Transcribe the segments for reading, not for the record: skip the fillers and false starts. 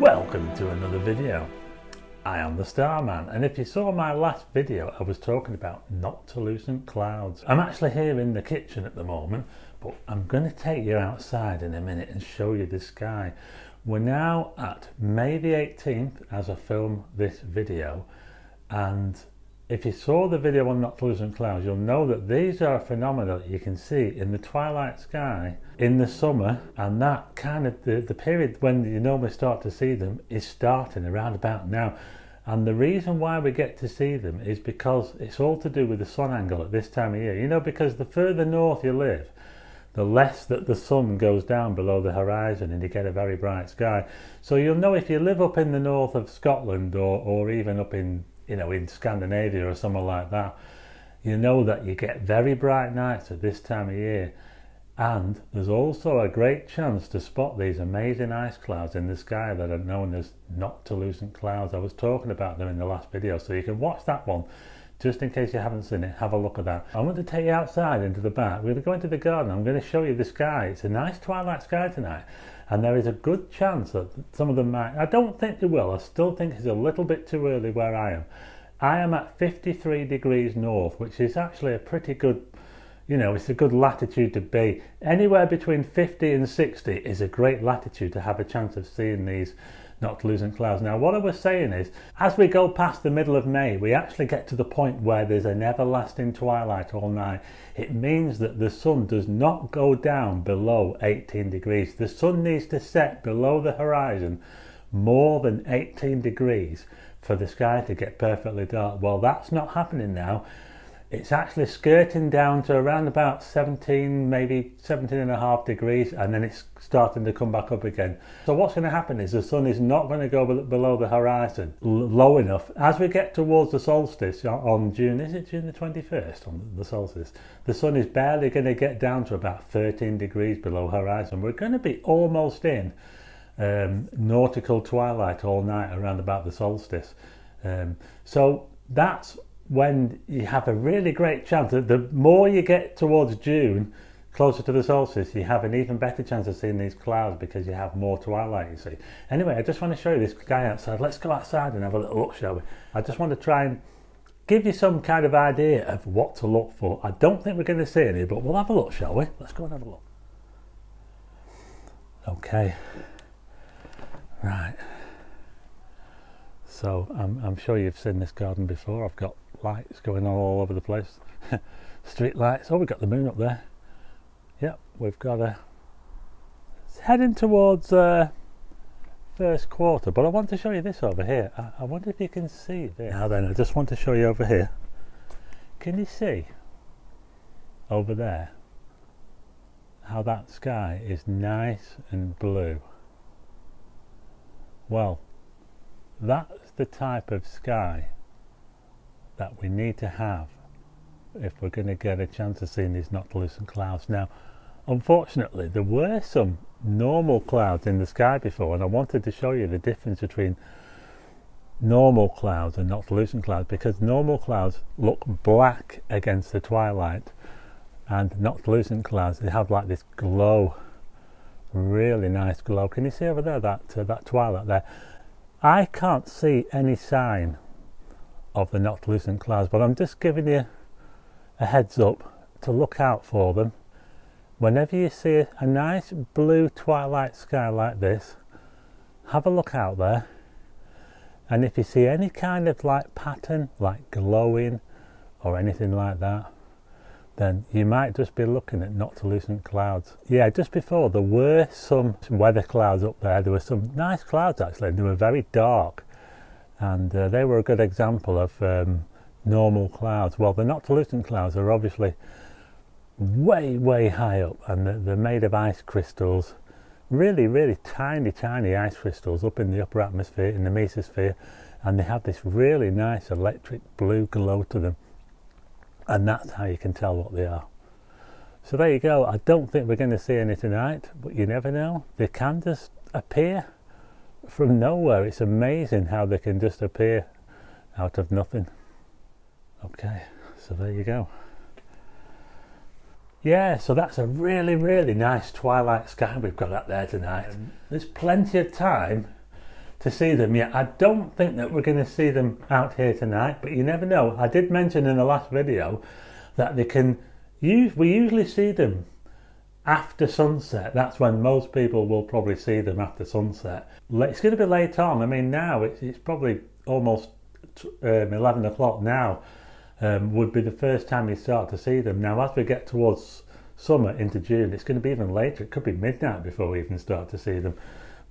Welcome to another video. I am the Starman, and if you saw my last video I was talking about noctilucent clouds. I'm actually here in the kitchen at the moment, but I'm going to take you outside in a minute and show you the sky. We're now at May the 18th as I film this video, and if you saw the video on noctilucent clouds you'll know that these are phenomena that you can see in the twilight sky in the summer, and that kind of the period when you normally start to see them is starting around about now. And the reason why we get to see them is because it's all to do with the sun angle at this time of year, you know, because the further north you live the less that the sun goes down below the horizon and you get a very bright sky. So you'll know if you live up in the north of Scotland or even up in, you know, in Scandinavia or somewhere like that, you know that you get very bright nights at this time of year. And there's also a great chance to spot these amazing ice clouds in the sky that are known as noctilucent clouds. I was talking about them in the last video, so you can watch that one just in case you haven't seen it. Have a look at that. I want to take you outside into the back. We're going to go into the garden. I'm going to show you the sky. It's a nice twilight sky tonight, and there is a good chance that some of them might. I don't think they will. I still think it's a little bit too early where I am. I am at 53 degrees north, which is actually a pretty good, you know, it's a good latitude to be. Anywhere between 50 and 60 is a great latitude to have a chance of seeing these noctilucent clouds. Now what I was saying is, as we go past the middle of May, we actually get to the point where there's an everlasting twilight all night. It means that the sun does not go down below 18 degrees. The sun needs to set below the horizon more than 18 degrees for the sky to get perfectly dark. Well, that's not happening now. It's actually skirting down to around about 17, maybe 17.5 degrees, and then it's starting to come back up again. So what's going to happen is the sun is not going to go below the horizon low enough. As we get towards the solstice on June, is it June the 21st on the solstice? The sun is barely going to get down to about 13 degrees below horizon. We're going to be almost in nautical twilight all night around about the solstice. So that's when you have a really great chance. The more you get towards June, closer to the solstice, you have an even better chance of seeing these clouds because you have more twilight, you see. Anyway, I just want to show you this guy outside. Let's go outside and have a little look, shall we? I just want to try and give you some kind of idea of what to look for. I don't think we're going to see any, but we'll have a look, shall we? Let's go and have a look. Okay. Right. So I'm sure you've seen this garden before. I've got lights going on all over the place. Street lights. Oh, we've got the moon up there. Yep, we've got a, it's heading towards first quarter, but I want to show you this over here. I wonder if you can see this. Now then, I just want to show you over here. Can you see over there how that sky is nice and blue? Well, that's the type of sky that we need to have if we're going to get a chance of seeing these noctilucent clouds. Now unfortunately there were some normal clouds in the sky before, and I wanted to show you the difference between normal clouds and noctilucent clouds, because normal clouds look black against the twilight, and noctilucent clouds, they have like this glow, really nice glow. Can you see over there that twilight there? I can't see any sign of the noctilucent clouds, but I'm just giving you a heads up to look out for them. Whenever you see a nice blue twilight sky like this, have a look out there, and if you see any kind of like pattern, like glowing or anything like that, then you might just be looking at noctilucent clouds. Yeah, just before there were some weather clouds up there. There were some nice clouds actually, and they were very dark, and they were a good example of normal clouds. Well, the noctilucent clouds are obviously way high up, and they're made of ice crystals, really tiny ice crystals up in the upper atmosphere, in the mesosphere, and they have this really nice electric blue glow to them, and that's how you can tell what they are. So there you go. I don't think we're going to see any tonight, but you never know. They can just appear from nowhere. It's amazing how they can just appear out of nothing. Okay, so there you go. Yeah, so that's a really nice twilight sky we've got out there tonight. There's plenty of time to see them yet. I don't think that we're going to see them out here tonight, but you never know. I did mention in the last video that they can use, we usually see them after sunset. That's when most people will probably see them, after sunset. It's going to be late on. I mean, now it's probably almost 11 o'clock now. Would be the first time you start to see them. Now as we get towards summer into June, it's going to be even later. It could be midnight before we even start to see them.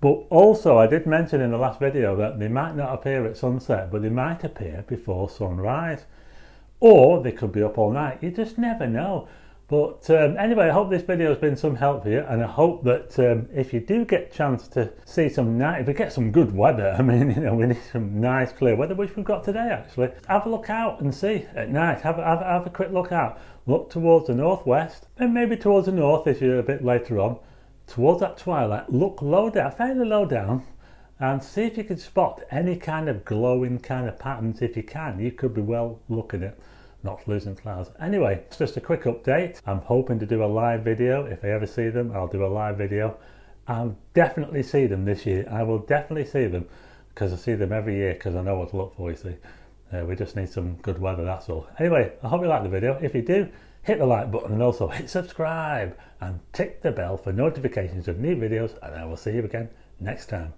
But also I did mention in the last video that they might not appear at sunset, but they might appear before sunrise, or they could be up all night. You just never know. But anyway, I hope this video has been some help for you, and I hope that if you do get a chance to see some night, if we get some good weather, I mean, you know, we need some nice clear weather, which we've got today actually. Have a look out and see at night. Have a quick look out. Look towards the northwest, and maybe towards the north if you're a bit later on. Towards that twilight, look low down, fairly low down, and see if you can spot any kind of glowing kind of patterns. If you can, you could be well looking at noctilucent clouds. Anyway, it's just a quick update. I'm hoping to do a live video. If I ever see them, I'll do a live video. I'll definitely see them this year. I will definitely see them, because I see them every year, because I know what to look for, you see. We just need some good weather, that's all. Anyway, I hope you liked the video. If you do, hit the like button, and also hit subscribe and tick the bell for notifications of new videos, and I will see you again next time.